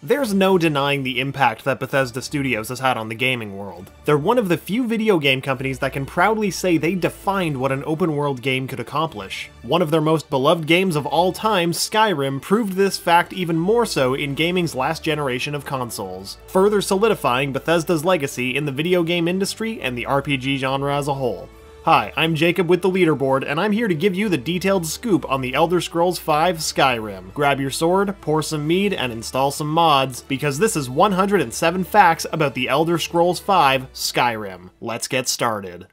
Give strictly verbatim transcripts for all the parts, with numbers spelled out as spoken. There's no denying the impact that Bethesda Studios has had on the gaming world. They're one of the few video game companies that can proudly say they defined what an open-world game could accomplish. One of their most beloved games of all time, Skyrim, proved this fact even more so in gaming's last generation of consoles, further solidifying Bethesda's legacy in the video game industry and the R P G genre as a whole. Hi, I'm Jacob with The Leaderboard, and I'm here to give you the detailed scoop on The Elder Scrolls five Skyrim. Grab your sword, pour some mead, and install some mods, because this is one hundred seven facts about The Elder Scrolls five Skyrim. Let's get started.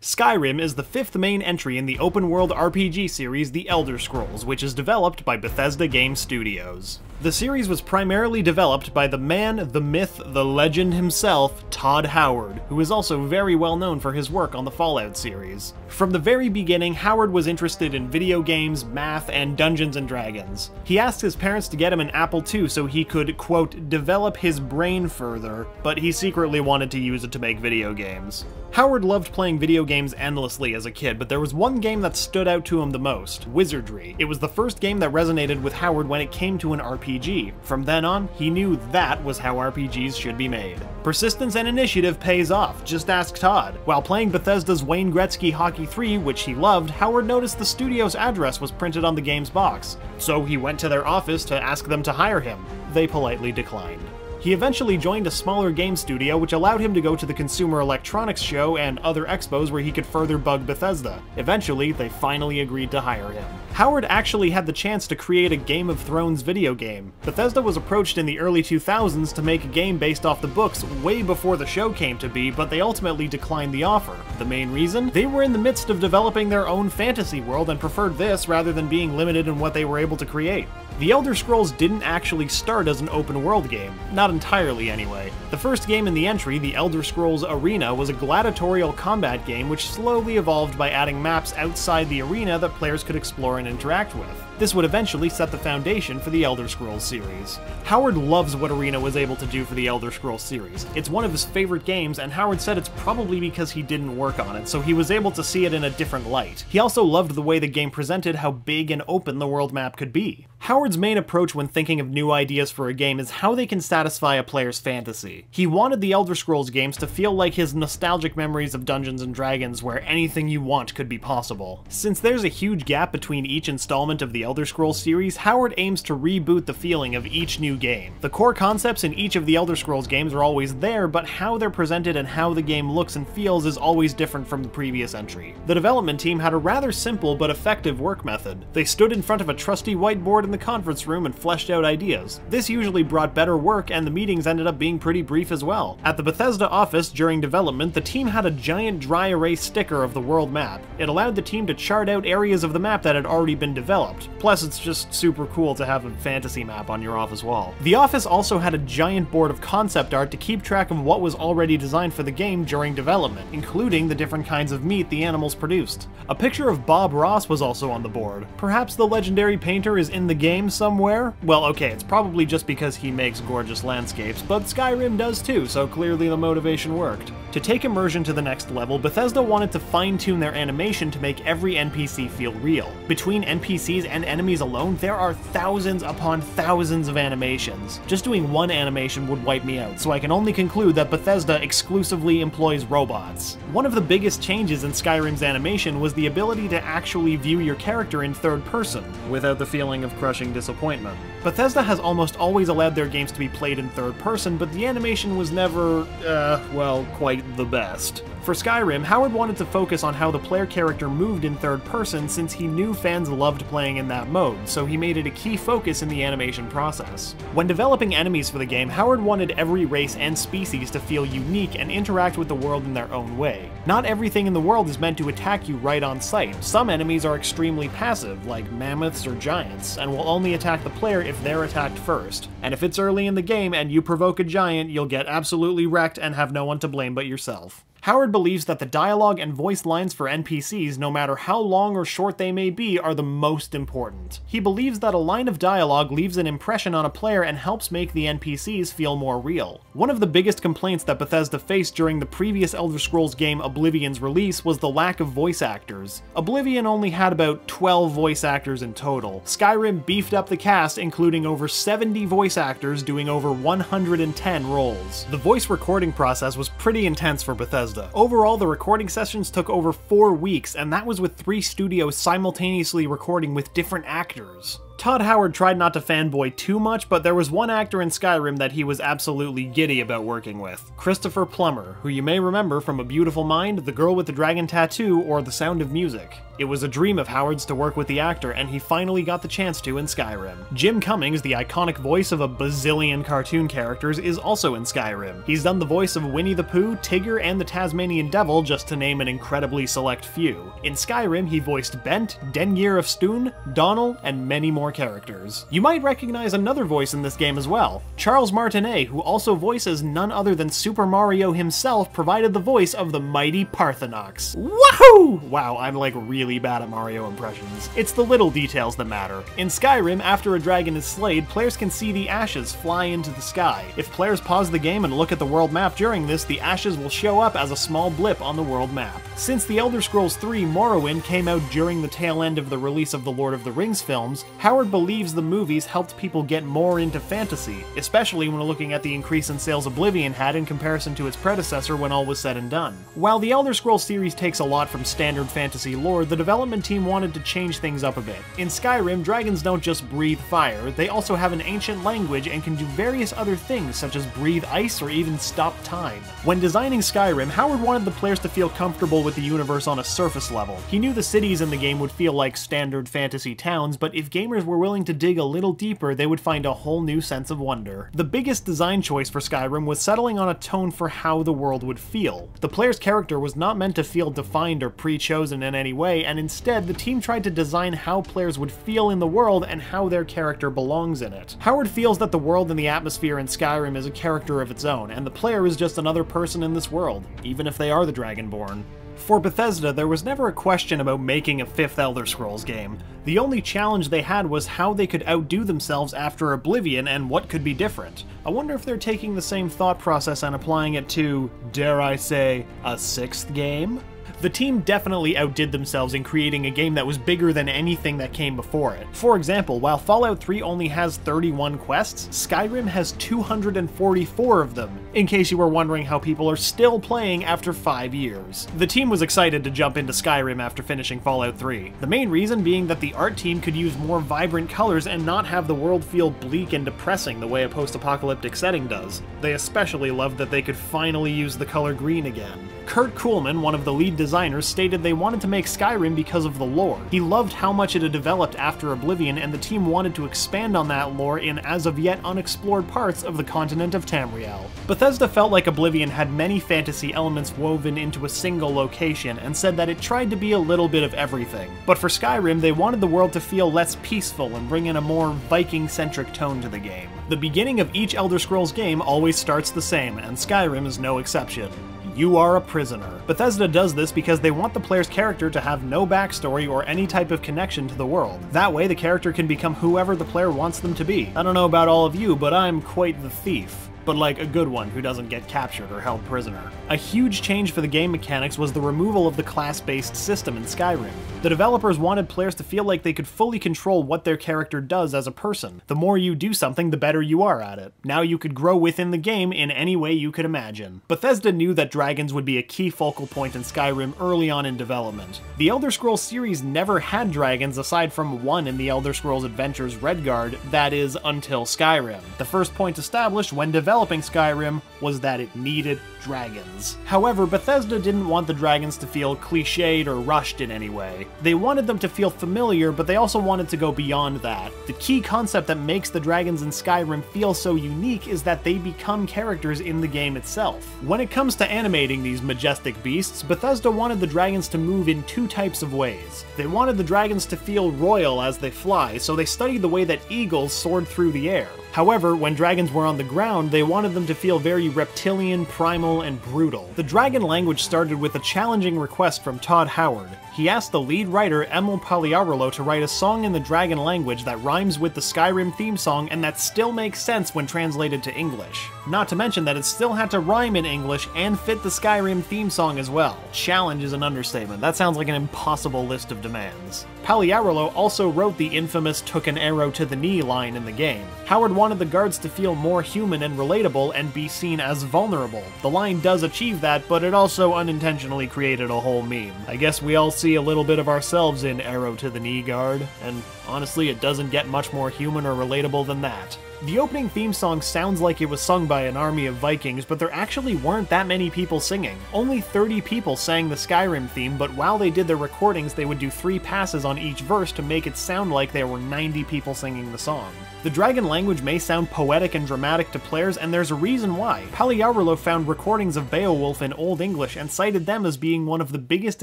Skyrim is the fifth main entry in the open-world R P G series The Elder Scrolls, which is developed by Bethesda Game Studios. The series was primarily developed by the man, the myth, the legend himself, Todd Howard, who is also very well known for his work on the Fallout series. From the very beginning, Howard was interested in video games, math, and Dungeons and Dragons. He asked his parents to get him an Apple two so he could, quote, develop his brain further, but he secretly wanted to use it to make video games. Howard loved playing video games endlessly as a kid, but there was one game that stood out to him the most, Wizardry. It was the first game that resonated with Howard when it came to an R P G. From then on, he knew that was how R P Gs should be made. Persistence and initiative pays off, just ask Todd. While playing Bethesda's Wayne Gretzky Hockey three, which he loved, Howard noticed the studio's address was printed on the game's box, so he went to their office to ask them to hire him. They politely declined. He eventually joined a smaller game studio, which allowed him to go to the Consumer Electronics Show and other expos where he could further bug Bethesda. Eventually, they finally agreed to hire him. Howard actually had the chance to create a Game of Thrones video game. Bethesda was approached in the early two thousands to make a game based off the books way before the show came to be, but they ultimately declined the offer. The main reason? They were in the midst of developing their own fantasy world and preferred this rather than being limited in what they were able to create. The Elder Scrolls didn't actually start as an open-world game. Not entirely, anyway. The first game in the entry, The Elder Scrolls Arena, was a gladiatorial combat game which slowly evolved by adding maps outside the arena that players could explore and interact with. This would eventually set the foundation for the Elder Scrolls series. Howard loves what Arena was able to do for the Elder Scrolls series. It's one of his favorite games, and Howard said it's probably because he didn't work on it, so he was able to see it in a different light. He also loved the way the game presented how big and open the world map could be. Howard's main approach when thinking of new ideas for a game is how they can satisfy a player's fantasy. He wanted the Elder Scrolls games to feel like his nostalgic memories of Dungeons and Dragons, where anything you want could be possible. Since there's a huge gap between each installment of the Elder Scrolls series, Howard aims to reboot the feeling of each new game. The core concepts in each of the Elder Scrolls games are always there, but how they're presented and how the game looks and feels is always different from the previous entry. The development team had a rather simple but effective work method. They stood in front of a trusty whiteboard in the conference room and fleshed out ideas. This usually brought better work, and the meetings ended up being pretty brief as well. At the Bethesda office during development, the team had a giant dry erase sticker of the world map. It allowed the team to chart out areas of the map that had already been developed. Plus, it's just super cool to have a fantasy map on your office wall. The office also had a giant board of concept art to keep track of what was already designed for the game during development, including the different kinds of meat the animals produced. A picture of Bob Ross was also on the board. Perhaps the legendary painter is in the game somewhere? Well, okay, it's probably just because he makes gorgeous landscapes, but Skyrim does too, so clearly the motivation worked. To take immersion to the next level, Bethesda wanted to fine-tune their animation to make every N P C feel real. Between N P Cs and enemies alone, there are thousands upon thousands of animations. Just doing one animation would wipe me out, so I can only conclude that Bethesda exclusively employs robots. One of the biggest changes in Skyrim's animation was the ability to actually view your character in third person, without the feeling of crushing disappointment. Bethesda has almost always allowed their games to be played in third person, but the animation was never, uh, well, quite the best. For Skyrim, Howard wanted to focus on how the player character moved in third person since he knew fans loved playing in that mode, so he made it a key focus in the animation process. When developing enemies for the game, Howard wanted every race and species to feel unique and interact with the world in their own way. Not everything in the world is meant to attack you right on sight. Some enemies are extremely passive, like mammoths or giants, and will only attack the player if they're attacked first. And if it's early in the game and you provoke a giant, you'll get absolutely wrecked and have no one to blame but yourself. Howard believes that the dialogue and voice lines for N P Cs, no matter how long or short they may be, are the most important. He believes that a line of dialogue leaves an impression on a player and helps make the N P Cs feel more real. One of the biggest complaints that Bethesda faced during the previous Elder Scrolls game Oblivion's release was the lack of voice actors. Oblivion only had about twelve voice actors in total. Skyrim beefed up the cast, including over seventy voice actors doing over one hundred ten roles. The voice recording process was pretty intense for Bethesda. Overall, the recording sessions took over four weeks, and that was with three studios simultaneously recording with different actors. Todd Howard tried not to fanboy too much, but there was one actor in Skyrim that he was absolutely giddy about working with. Christopher Plummer, who you may remember from A Beautiful Mind, The Girl with the Dragon Tattoo, or The Sound of Music. It was a dream of Howard's to work with the actor, and he finally got the chance to in Skyrim. Jim Cummings, the iconic voice of a bazillion cartoon characters, is also in Skyrim. He's done the voice of Winnie the Pooh, Tigger, and the Tasmanian Devil, just to name an incredibly select few. In Skyrim, he voiced Bent, Dengir of Stoon, Donnell, and many more characters. You might recognize another voice in this game as well. Charles Martinet, who also voices none other than Super Mario himself, provided the voice of the mighty Parthenox. Wahoo! Wow, I'm like really bad at Mario impressions. It's the little details that matter. In Skyrim, after a dragon is slayed, players can see the ashes fly into the sky. If players pause the game and look at the world map during this, the ashes will show up as a small blip on the world map. Since The Elder Scrolls three Morrowind came out during the tail end of the release of the Lord of the Rings films, Howard believes the movies helped people get more into fantasy, especially when looking at the increase in sales Oblivion had in comparison to its predecessor when all was said and done. While the Elder Scrolls series takes a lot from standard fantasy lore, the development team wanted to change things up a bit. In Skyrim, dragons don't just breathe fire, they also have an ancient language and can do various other things such as breathe ice or even stop time. When designing Skyrim, Howard wanted the players to feel comfortable with the universe on a surface level. He knew the cities in the game would feel like standard fantasy towns, but if gamers were willing to dig a little deeper, they would find a whole new sense of wonder. The biggest design choice for Skyrim was settling on a tone for how the world would feel. The player's character was not meant to feel defined or pre-chosen in any way, and instead, the team tried to design how players would feel in the world and how their character belongs in it. Howard feels that the world and the atmosphere in Skyrim is a character of its own, and the player is just another person in this world, even if they are the Dragonborn. For Bethesda, there was never a question about making a fifth Elder Scrolls game. The only challenge they had was how they could outdo themselves after Oblivion and what could be different. I wonder if they're taking the same thought process and applying it to, dare I say, a sixth game? The team definitely outdid themselves in creating a game that was bigger than anything that came before it. For example, while Fallout three only has thirty-one quests, Skyrim has two hundred forty-four of them, in case you were wondering how people are still playing after five years. The team was excited to jump into Skyrim after finishing Fallout three, the main reason being that the art team could use more vibrant colors and not have the world feel bleak and depressing the way a post-apocalyptic setting does. They especially loved that they could finally use the color green again. Kurt Kuhlman, one of the lead designers, stated they wanted to make Skyrim because of the lore. He loved how much it had developed after Oblivion, and the team wanted to expand on that lore in as-of-yet unexplored parts of the continent of Tamriel. Bethesda felt like Oblivion had many fantasy elements woven into a single location, and said that it tried to be a little bit of everything. But for Skyrim, they wanted the world to feel less peaceful and bring in a more Viking-centric tone to the game. The beginning of each Elder Scrolls game always starts the same, and Skyrim is no exception. You are a prisoner. Bethesda does this because they want the player's character to have no backstory or any type of connection to the world. That way, the character can become whoever the player wants them to be. I don't know about all of you, but I'm quite the thief. But like a good one who doesn't get captured or held prisoner. A huge change for the game mechanics was the removal of the class-based system in Skyrim. The developers wanted players to feel like they could fully control what their character does as a person. The more you do something, the better you are at it. Now you could grow within the game in any way you could imagine. Bethesda knew that dragons would be a key focal point in Skyrim early on in development. The Elder Scrolls series never had dragons aside from one in The Elder Scrolls Adventures Redguard, that is, until Skyrim. The first point established when developed Developing Skyrim was that it needed dragons. However, Bethesda didn't want the dragons to feel cliched or rushed in any way. They wanted them to feel familiar, but they also wanted to go beyond that. The key concept that makes the dragons in Skyrim feel so unique is that they become characters in the game itself. When it comes to animating these majestic beasts, Bethesda wanted the dragons to move in two types of ways. They wanted the dragons to feel royal as they fly, so they studied the way that eagles soared through the air. However, when dragons were on the ground, they wanted them to feel very reptilian, primal, and brutal. The dragon language started with a challenging request from Todd Howard. He asked the lead writer Emil Pagliarulo to write a song in the dragon language that rhymes with the Skyrim theme song and that still makes sense when translated to English. Not to mention that it still had to rhyme in English and fit the Skyrim theme song as well. Challenge is an understatement. That sounds like an impossible list of demands. Pagliarulo also wrote the infamous "took an arrow to the knee" line in the game. Howard wanted the guards to feel more human and relatable and be seen as vulnerable. The line does achieve that, but it also unintentionally created a whole meme. I guess we all see a little bit of ourselves in "arrow to the knee guard," and honestly, it doesn't get much more human or relatable than that. The opening theme song sounds like it was sung by an army of Vikings, but there actually weren't that many people singing. Only thirty people sang the Skyrim theme, but while they did their recordings, they would do three passes on each verse to make it sound like there were ninety people singing the song. The dragon language may sound poetic and dramatic to players, and there's a reason why. Pagliarulo found recordings of Beowulf in Old English and cited them as being one of the biggest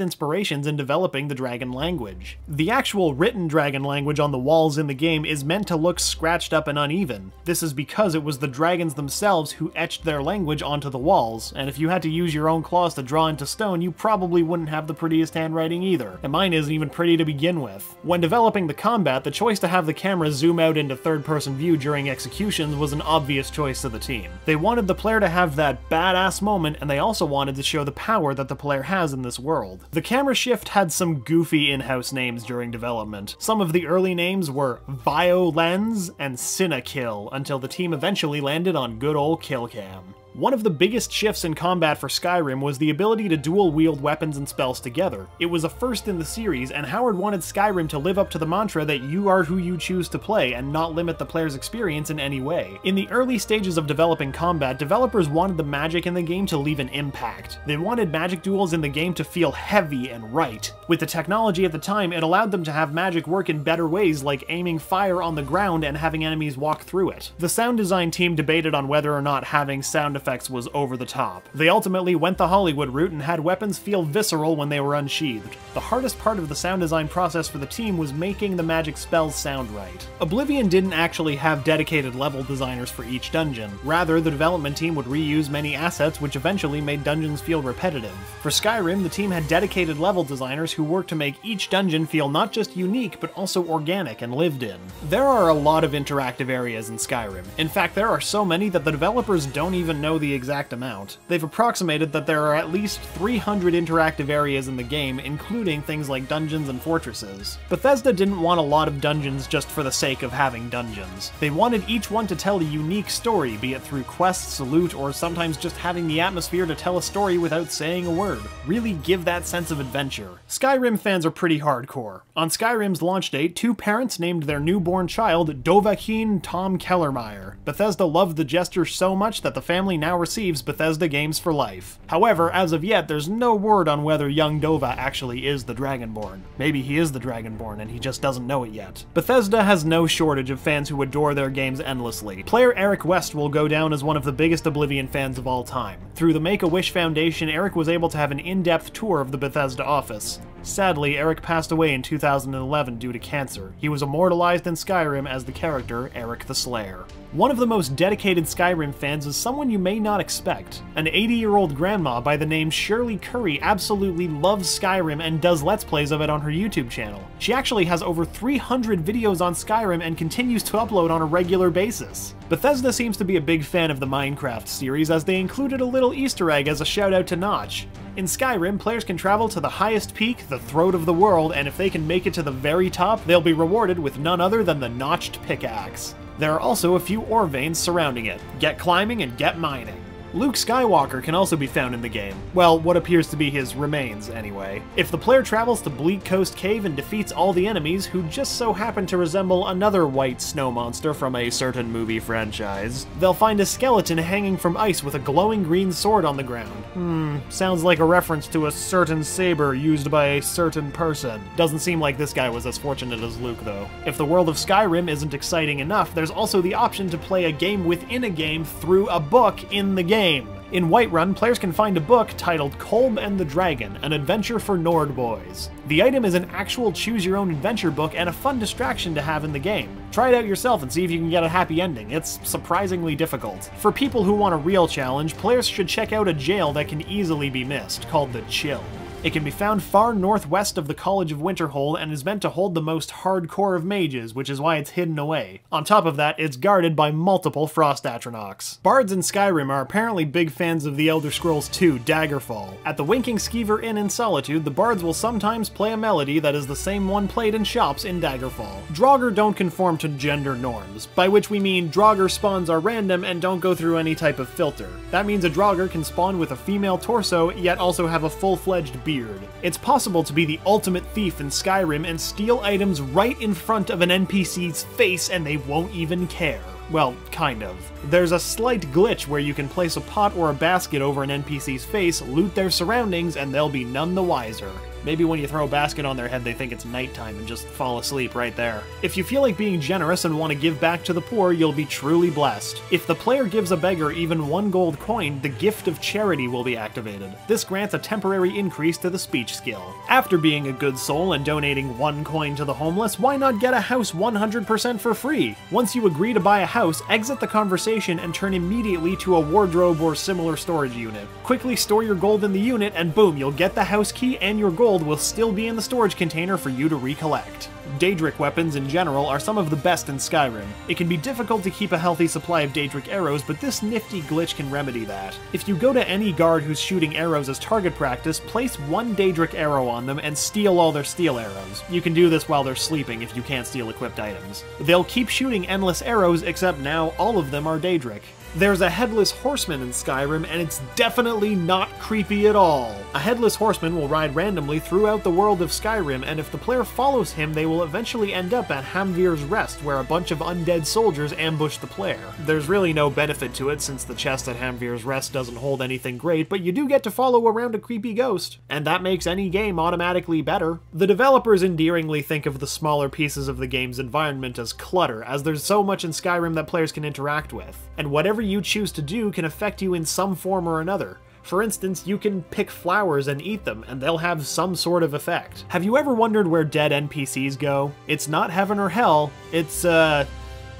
inspirations in developing the dragon language. The actual written dragon language on the walls in the game is meant to look scratched up and uneven. This is because it was the dragons themselves who etched their language onto the walls, and if you had to use your own claws to draw into stone, you probably wouldn't have the prettiest handwriting either, and mine isn't even pretty to begin with. When developing the combat, the choice to have the camera zoom out into third person view during executions was an obvious choice to the team. They wanted the player to have that badass moment, and they also wanted to show the power that the player has in this world. The camera shift had some goofy in-house names during development. Some of the early names were Violens and Cinekill, until the team eventually landed on good old Killcam. One of the biggest shifts in combat for Skyrim was the ability to dual-wield weapons and spells together. It was a first in the series, and Howard wanted Skyrim to live up to the mantra that you are who you choose to play and not limit the player's experience in any way. In the early stages of developing combat, developers wanted the magic in the game to leave an impact. They wanted magic duels in the game to feel heavy and right. With the technology at the time, it allowed them to have magic work in better ways, like aiming fire on the ground and having enemies walk through it. The sound design team debated on whether or not having sound effects was over the top. They ultimately went the Hollywood route and had weapons feel visceral when they were unsheathed. The hardest part of the sound design process for the team was making the magic spells sound right. Oblivion didn't actually have dedicated level designers for each dungeon. Rather, the development team would reuse many assets, which eventually made dungeons feel repetitive. For Skyrim, the team had dedicated level designers who worked to make each dungeon feel not just unique, but also organic and lived in. There are a lot of interactive areas in Skyrim. In fact, there are so many that the developers don't even know the exact amount. They've approximated that there are at least three hundred interactive areas in the game, including things like dungeons and fortresses. Bethesda didn't want a lot of dungeons just for the sake of having dungeons. They wanted each one to tell a unique story, be it through quests, loot, or sometimes just having the atmosphere to tell a story without saying a word. Really give that sense of adventure. Skyrim fans are pretty hardcore. On Skyrim's launch date, two parents named their newborn child Dovahkiin Tom Kellermeyer. Bethesda loved the gesture so much that the family now receives Bethesda games for life. However, as of yet, there's no word on whether young Dova actually is the Dragonborn. Maybe he is the Dragonborn and he just doesn't know it yet. Bethesda has no shortage of fans who adore their games endlessly. Player Eric West will go down as one of the biggest Oblivion fans of all time. Through the Make-A-Wish Foundation, Eric was able to have an in-depth tour of the Bethesda office. Sadly, Eric passed away in two thousand eleven due to cancer. He was immortalized in Skyrim as the character Eric the Slayer. One of the most dedicated Skyrim fans is someone you may not expect. An eighty-year-old grandma by the name Shirley Curry absolutely loves Skyrim and does Let's Plays of it on her YouTube channel. She actually has over three hundred videos on Skyrim and continues to upload on a regular basis. Bethesda seems to be a big fan of the Minecraft series, as they included a little Easter egg as a shout-out to Notch. In Skyrim, players can travel to the highest peak, the Throat of the World, and if they can make it to the very top, they'll be rewarded with none other than the Notched Pickaxe. There are also a few ore veins surrounding it. Get climbing and get mining. Luke Skywalker can also be found in the game. Well, what appears to be his remains, anyway. If the player travels to Bleak Coast Cave and defeats all the enemies, who just so happen to resemble another white snow monster from a certain movie franchise, they'll find a skeleton hanging from ice with a glowing green sword on the ground. Hmm, sounds like a reference to a certain saber used by a certain person. Doesn't seem like this guy was as fortunate as Luke, though. If the world of Skyrim isn't exciting enough, there's also the option to play a game within a game through a book in the game. Game. In Whiterun, players can find a book titled Kolm and the Dragon, An Adventure for Nord Boys. The item is an actual choose-your-own-adventure book and a fun distraction to have in the game. Try it out yourself and see if you can get a happy ending. It's surprisingly difficult. For people who want a real challenge, players should check out a jail that can easily be missed, called the Chill. It can be found far northwest of the College of Winterhold and is meant to hold the most hardcore of mages, which is why it's hidden away. On top of that, it's guarded by multiple Frost Atronachs. Bards in Skyrim are apparently big fans of The Elder Scrolls two Daggerfall. At the Winking Skeever Inn in Solitude, the bards will sometimes play a melody that is the same one played in shops in Daggerfall. Draugr don't conform to gender norms, by which we mean Draugr spawns are random and don't go through any type of filter. That means a Draugr can spawn with a female torso, yet also have a full-fledged beard. It's possible to be the ultimate thief in Skyrim and steal items right in front of an N P C's face and they won't even care. Well, kind of. There's a slight glitch where you can place a pot or a basket over an N P C's face, loot their surroundings, and they'll be none the wiser. Maybe when you throw a basket on their head they think it's nighttime and just fall asleep right there. If you feel like being generous and want to give back to the poor, you'll be truly blessed. If the player gives a beggar even one gold coin, the gift of charity will be activated. This grants a temporary increase to the speech skill. After being a good soul and donating one coin to the homeless, why not get a house one hundred percent for free? Once you agree to buy a house, exit the conversation and turn immediately to a wardrobe or similar storage unit. Quickly store your gold in the unit and boom, you'll get the house key and your gold will still be in the storage container for you to recollect. Daedric weapons in general are some of the best in Skyrim. It can be difficult to keep a healthy supply of Daedric arrows, but this nifty glitch can remedy that. If you go to any guard who's shooting arrows as target practice, place one Daedric arrow on them and steal all their steel arrows. You can do this while they're sleeping if you can't steal equipped items. They'll keep shooting endless arrows, except now all of them are Daedric. There's a headless horseman in Skyrim, and it's definitely not creepy at all. A headless horseman will ride randomly throughout the world of Skyrim, and if the player follows him, they will eventually end up at Hamvir's Rest, where a bunch of undead soldiers ambush the player. There's really no benefit to it, since the chest at Hamvir's Rest doesn't hold anything great, but you do get to follow around a creepy ghost, and that makes any game automatically better. The developers endearingly think of the smaller pieces of the game's environment as clutter, as there's so much in Skyrim that players can interact with, and whatever you choose to do can affect you in some form or another. For instance, you can pick flowers and eat them, and they'll have some sort of effect. Have you ever wondered where dead N P Cs go? It's not heaven or hell, it's, uh,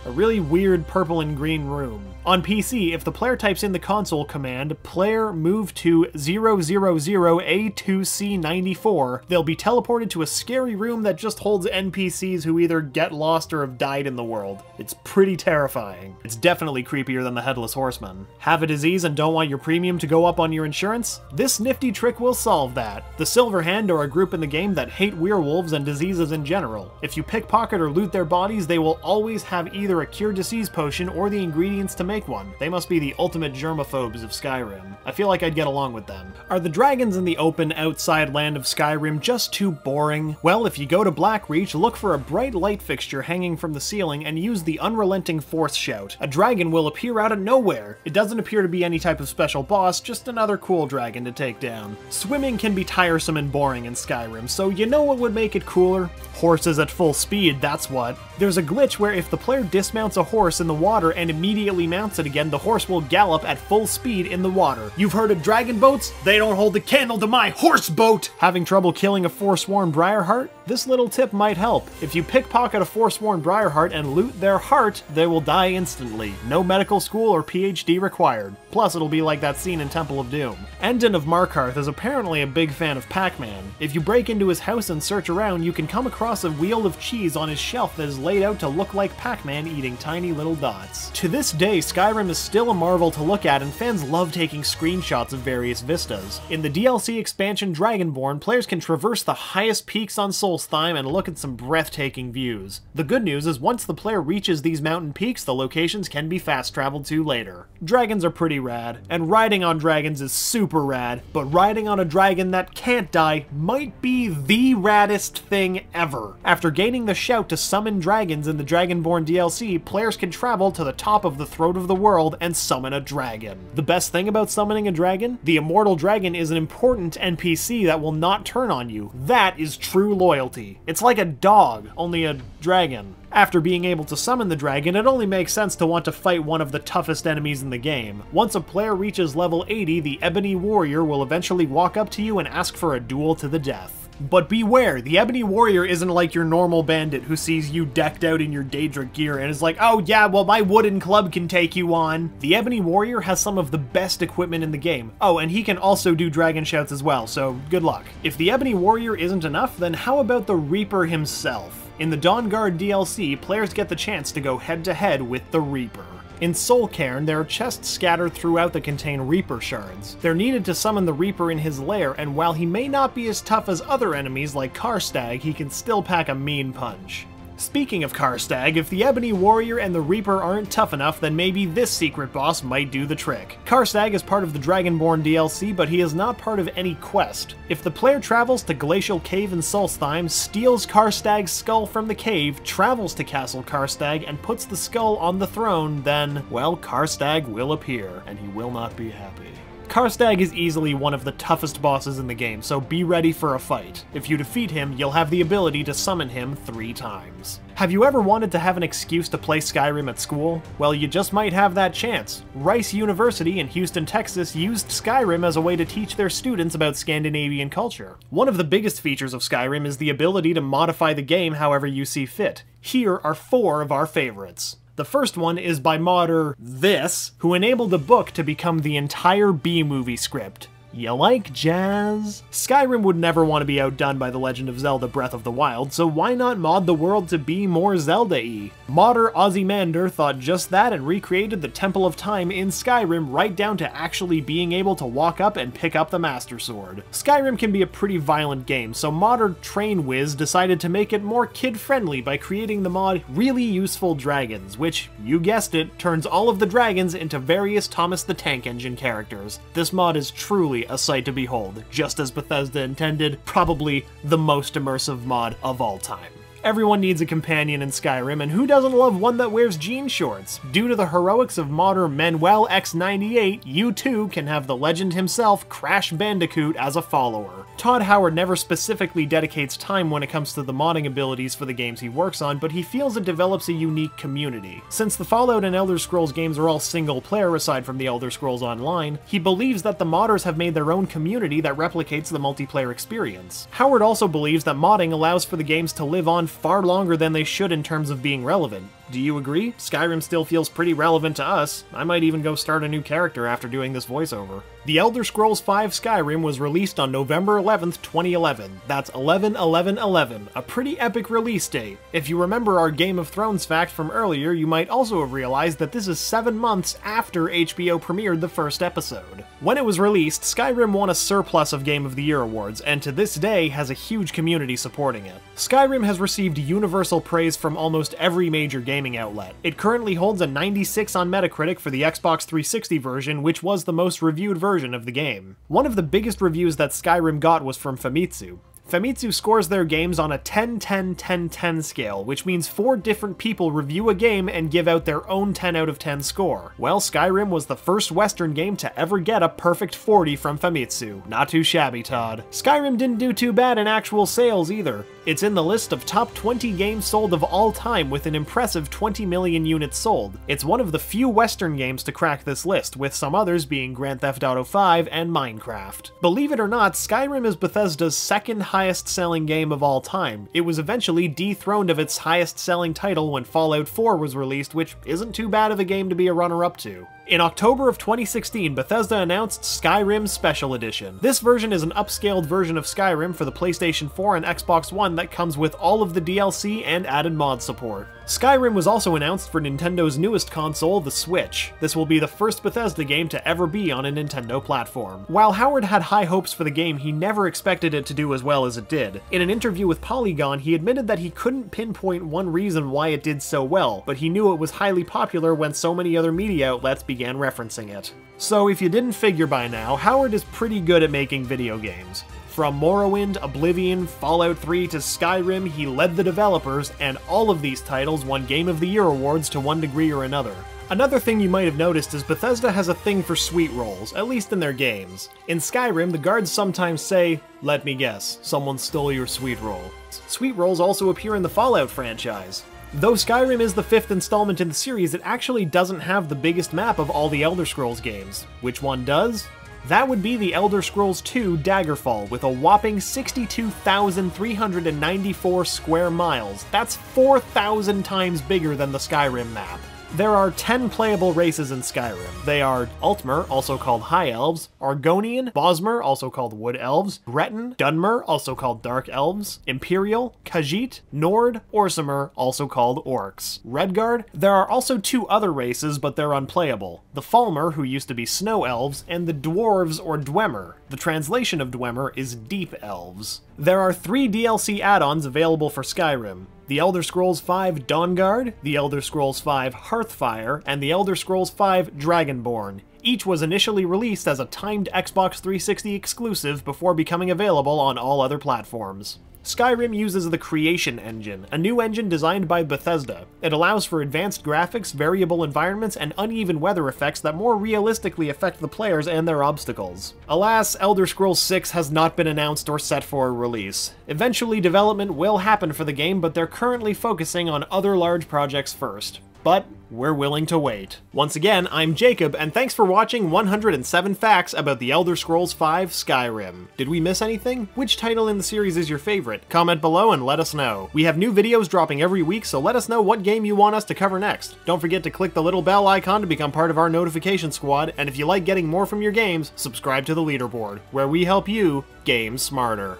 a really weird purple and green room. On P C, if the player types in the console command, player move to zero zero zero A two C ninety-four, they'll be teleported to a scary room that just holds N P Cs who either get lost or have died in the world. It's pretty terrifying. It's definitely creepier than the Headless Horseman. Have a disease and don't want your premium to go up on your insurance? This nifty trick will solve that. The Silver Hand are a group in the game that hate werewolves and diseases in general. If you pickpocket or loot their bodies, they will always have either a cure disease potion or the ingredients to make one. They must be the ultimate germaphobes of Skyrim. I feel like I'd get along with them. Are the dragons in the open outside land of Skyrim just too boring? Well, if you go to Blackreach, look for a bright light fixture hanging from the ceiling and use the unrelenting force shout. A dragon will appear out of nowhere. It doesn't appear to be any type of special boss, just another cool dragon to take down. Swimming can be tiresome and boring in Skyrim, so you know what would make it cooler? Horses at full speed, that's what. There's a glitch where if the player dismounts a horse in the water and immediately mounts it again, the horse will gallop at full speed in the water. You've heard of dragon boats? They don't hold a candle to my horse boat! Having trouble killing a Forsworn Briarheart? This little tip might help. If you pickpocket a Forsworn Briarheart and loot their heart, they will die instantly. No medical school or P H D required. Plus, it'll be like that scene in Temple of Doom. Endon of Markarth is apparently a big fan of Pac-Man. If you break into his house and search around, you can come across a wheel of cheese on his shelf that is laid out to look like Pac-Man eating tiny little dots. To this day, Skyrim is still a marvel to look at, and fans love taking screenshots of various vistas. In the D L C expansion Dragonborn, players can traverse the highest peaks on Sol and look at some breathtaking views. The good news is once the player reaches these mountain peaks, the locations can be fast traveled to later. Dragons are pretty rad, and riding on dragons is super rad, but riding on a dragon that can't die might be the raddest thing ever. After gaining the shout to summon dragons in the Dragonborn D L C, players can travel to the top of the Throat of the World and summon a dragon. The best thing about summoning a dragon? The immortal dragon is an important N P C that will not turn on you. That is true loyalty. It's like a dog, only a dragon. After being able to summon the dragon, it only makes sense to want to fight one of the toughest enemies in the game. Once a player reaches level eighty, the Ebony Warrior will eventually walk up to you and ask for a duel to the death. But beware, the Ebony Warrior isn't like your normal bandit who sees you decked out in your Daedra gear and is like, oh yeah, well my wooden club can take you on. The Ebony Warrior has some of the best equipment in the game. Oh, and he can also do dragon shouts as well, so good luck. If the Ebony Warrior isn't enough, then how about the Reaper himself? In the Dawn Guard D L C, players get the chance to go head-to-head with the Reaper. In Soul Cairn, there are chests scattered throughout that contain Reaper shards. They're needed to summon the Reaper in his lair, and while he may not be as tough as other enemies like Karstag, he can still pack a mean punch. Speaking of Karstag, if the Ebony Warrior and the Reaper aren't tough enough, then maybe this secret boss might do the trick. Karstag is part of the Dragonborn D L C, but he is not part of any quest. If the player travels to Glacial Cave in Solstheim, steals Karstag's skull from the cave, travels to Castle Karstag, and puts the skull on the throne, then, well, Karstag will appear, and he will not be happy. Karstag is easily one of the toughest bosses in the game, so be ready for a fight. If you defeat him, you'll have the ability to summon him three times. Have you ever wanted to have an excuse to play Skyrim at school? Well, you just might have that chance. Rice University in Houston, Texas used Skyrim as a way to teach their students about Scandinavian culture. One of the biggest features of Skyrim is the ability to modify the game however you see fit. Here are four of our favorites. The first one is by modder this, who enabled a book to become the entire B-movie script. You like jazz? Skyrim would never want to be outdone by The Legend of Zelda Breath of the Wild, so why not mod the world to be more Zelda-y? Modder Ozymander thought just that and recreated the Temple of Time in Skyrim right down to actually being able to walk up and pick up the Master Sword. Skyrim can be a pretty violent game, so modder TrainWiz decided to make it more kid-friendly by creating the mod Really Useful Dragons, which, you guessed it, turns all of the dragons into various Thomas the Tank Engine characters. This mod is truly a sight to behold, just as Bethesda intended, probably the most immersive mod of all time. Everyone needs a companion in Skyrim, and who doesn't love one that wears jean shorts? Due to the heroics of modder Manuel X ninety-eight, you too can have the legend himself Crash Bandicoot as a follower. Todd Howard never specifically dedicates time when it comes to the modding abilities for the games he works on, but he feels it develops a unique community. Since the Fallout and Elder Scrolls games are all single-player aside from The Elder Scrolls Online, he believes that the modders have made their own community that replicates the multiplayer experience. Howard also believes that modding allows for the games to live on far longer than they should in terms of being relevant. Do you agree? Skyrim still feels pretty relevant to us. I might even go start a new character after doing this voiceover. The Elder Scrolls V Skyrim was released on November eleventh, twenty eleven. That's eleven eleven eleven, a pretty epic release date. If you remember our Game of Thrones fact from earlier, you might also have realized that this is seven months after H B O premiered the first episode. When it was released, Skyrim won a surplus of Game of the Year awards, and to this day has a huge community supporting it. Skyrim has received universal praise from almost every major game outlet. It currently holds a ninety-six on Metacritic for the Xbox three sixty version, which was the most reviewed version of the game. One of the biggest reviews that Skyrim got was from Famitsu. Famitsu scores their games on a ten ten ten ten scale, which means four different people review a game and give out their own ten out of ten score. Well, Skyrim was the first Western game to ever get a perfect forty from Famitsu. Not too shabby, Todd. Skyrim didn't do too bad in actual sales either. It's in the list of top twenty games sold of all time with an impressive twenty million units sold. It's one of the few Western games to crack this list, with some others being Grand Theft Auto five and Minecraft. Believe it or not, Skyrim is Bethesda's second highest highest selling game of all time. It was eventually dethroned of its highest selling title when Fallout four was released, which isn't too bad of a game to be a runner-up to. In October of twenty sixteen, Bethesda announced Skyrim Special Edition. This version is an upscaled version of Skyrim for the PlayStation four and Xbox One that comes with all of the D L C and added mod support. Skyrim was also announced for Nintendo's newest console, the Switch. This will be the first Bethesda game to ever be on a Nintendo platform. While Howard had high hopes for the game, he never expected it to do as well as it did. In an interview with Polygon, he admitted that he couldn't pinpoint one reason why it did so well, but he knew it was highly popular when so many other media outlets began began referencing it. So if you didn't figure by now, Howard is pretty good at making video games. From Morrowind, Oblivion, Fallout three to Skyrim, he led the developers, and all of these titles won Game of the Year awards to one degree or another. Another thing you might have noticed is Bethesda has a thing for sweet rolls, at least in their games. In Skyrim, the guards sometimes say, "Let me guess, someone stole your sweet roll." Sweet rolls also appear in the Fallout franchise. Though Skyrim is the fifth installment in the series, it actually doesn't have the biggest map of all the Elder Scrolls games. Which one does? That would be The Elder Scrolls two Daggerfall, with a whopping sixty-two thousand three hundred ninety-four square miles. That's four thousand times bigger than the Skyrim map. There are ten playable races in Skyrim. They are Altmer, also called High Elves, Argonian, Bosmer, also called Wood Elves, Breton, Dunmer, also called Dark Elves, Imperial, Khajiit, Nord, Orsimer, also called Orcs. Redguard, there are also two other races, but they're unplayable. The Falmer, who used to be Snow Elves, and the Dwarves or Dwemer. The translation of Dwemer is Deep Elves. There are three D L C add-ons available for Skyrim. The Elder Scrolls five Dawnguard, The Elder Scrolls five Hearthfire, and The Elder Scrolls five Dragonborn. Each was initially released as a timed Xbox three sixty exclusive before becoming available on all other platforms. Skyrim uses the Creation engine, a new engine designed by Bethesda. It allows for advanced graphics, variable environments, and uneven weather effects that more realistically affect the players and their obstacles. Alas, Elder Scrolls six has not been announced or set for a release. Eventually, development will happen for the game, but they're currently focusing on other large projects first. But we're willing to wait. Once again, I'm Jacob, and thanks for watching one hundred seven Facts About The Elder Scrolls five Skyrim. Did we miss anything? Which title in the series is your favorite? Comment below and let us know. We have new videos dropping every week, so let us know what game you want us to cover next. Don't forget to click the little bell icon to become part of our notification squad, and if you like getting more from your games, subscribe to the leaderboard, where we help you game smarter.